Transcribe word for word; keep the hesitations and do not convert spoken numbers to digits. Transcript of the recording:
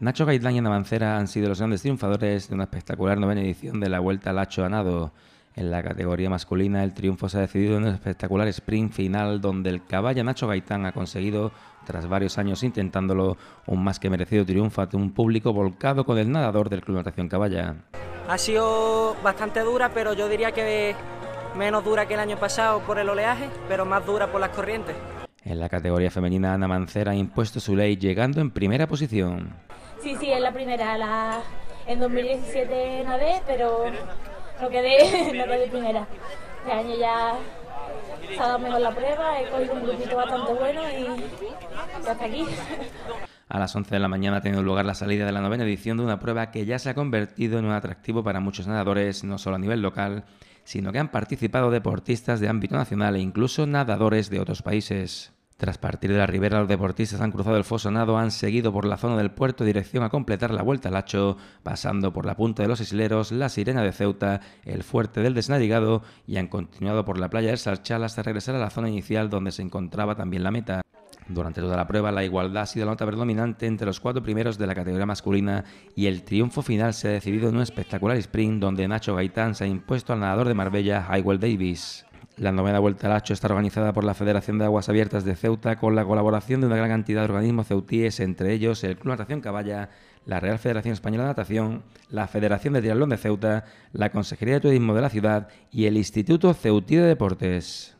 Nacho Gaitán y Ana Mancera han sido los grandes triunfadores de una espectacular novena edición de la Vuelta al Hacho a nado. En la categoría masculina, el triunfo se ha decidido en un espectacular sprint final donde el caballa Nacho Gaitán ha conseguido, tras varios años intentándolo, un más que merecido triunfo ante un público volcado con el nadador del Club Natación Caballa. Ha sido bastante dura, pero yo diría que menos dura que el año pasado por el oleaje, pero más dura por las corrientes. En la categoría femenina, Ana Mancera ha impuesto su ley, llegando en primera posición. Sí, sí, es la primera. La... En dos mil diecisiete nadé, pero... no quedé, no quedé primera. Este año ya se ha dado mejor la prueba, he cogido un grupito bastante bueno y ya está aquí. A las once de la mañana ha tenido lugar la salida de la novena edición de una prueba que ya se ha convertido en un atractivo para muchos nadadores, no solo a nivel local, sino que han participado deportistas de ámbito nacional e incluso nadadores de otros países. Tras partir de la ribera, los deportistas han cruzado el foso nado, han seguido por la zona del puerto dirección a completar la Vuelta al Hacho, pasando por la Punta de los Isileros, la Sirena de Ceuta, el Fuerte del Desnarigado y han continuado por la playa del Sarchal hasta regresar a la zona inicial donde se encontraba también la meta. Durante toda la prueba, la igualdad ha sido la nota predominante entre los cuatro primeros de la categoría masculina y el triunfo final se ha decidido en un espectacular sprint donde Nacho Gaitán se ha impuesto al nadador de Marbella, Hywel Davis. La novena Vuelta al Hacho está organizada por la Federación de Aguas Abiertas de Ceuta con la colaboración de una gran cantidad de organismos ceutíes, entre ellos el Club Natación Caballa, la Real Federación Española de Natación, la Federación de Triatlón de Ceuta, la Consejería de Turismo de la ciudad y el Instituto Ceutí de Deportes.